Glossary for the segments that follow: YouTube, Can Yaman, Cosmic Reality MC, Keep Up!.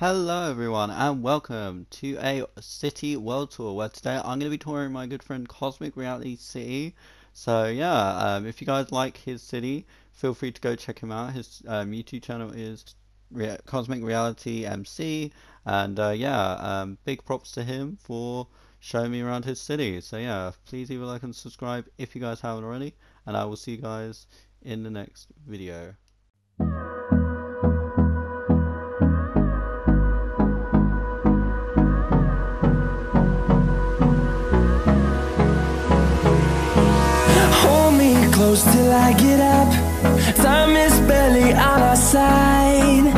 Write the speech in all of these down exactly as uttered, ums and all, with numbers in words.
Hello everyone and welcome to a city world tour where today I'm going to be touring my good friend Cosmic Reality City. So yeah, um, if you guys like his city, feel free to go check him out. His um, YouTube channel is Re Cosmic Reality M C, and uh, yeah, um, big props to him for showing me around his city. So yeah, please leave a like and subscribe if you guys haven't already, and I will see you guys in the next video. Close till I get up, time is barely on our side.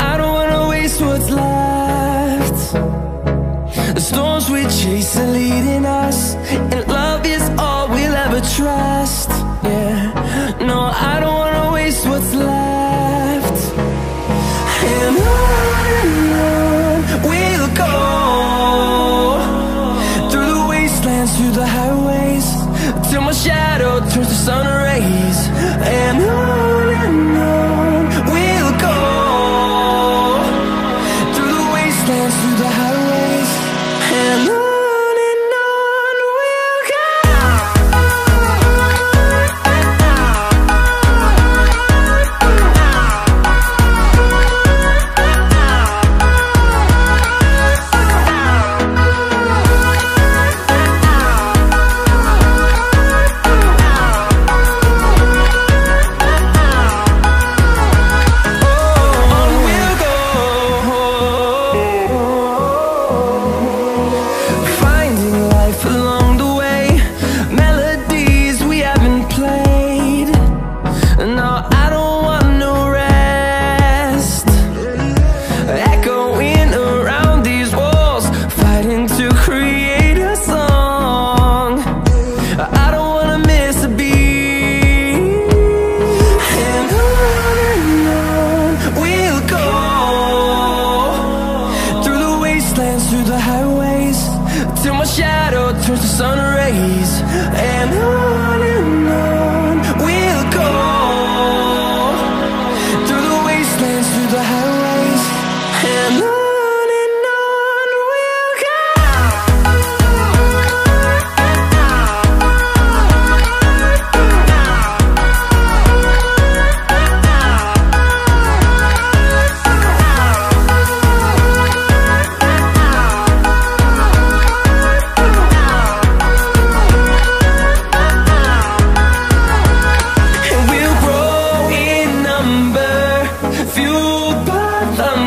I don't wanna waste what's left. The storms we chase are leading us, and love is all we'll ever trust. Yeah, no, I don't wanna waste what's left. And on we'll go, through the wastelands, through the highways, till my shadow turns to sun.